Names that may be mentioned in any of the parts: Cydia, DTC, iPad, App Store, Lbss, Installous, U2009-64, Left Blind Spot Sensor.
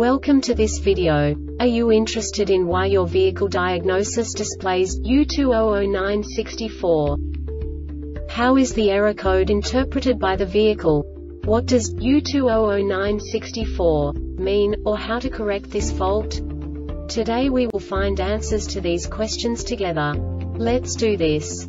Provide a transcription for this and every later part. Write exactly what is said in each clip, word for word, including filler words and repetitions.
Welcome to this video. Are you interested in why your vehicle diagnosis displays U two zero zero nine dash sixty-four? How is the error code interpreted by the vehicle? What does U two zero zero nine dash sixty-four mean, or how to correct this fault? Today we will find answers to these questions together. Let's do this.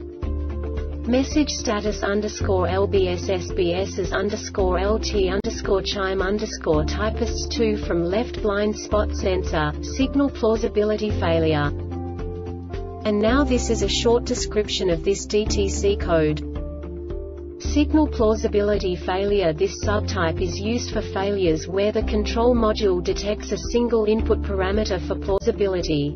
Message Status underscore L B S S B S underscore L T underscore Chime underscore Typests two from Left Blind Spot Sensor, Signal Plausibility Failure. And now this is a short description of this D T C code. Signal plausibility failure. This subtype is used for failures where the control module detects a single input parameter for plausibility.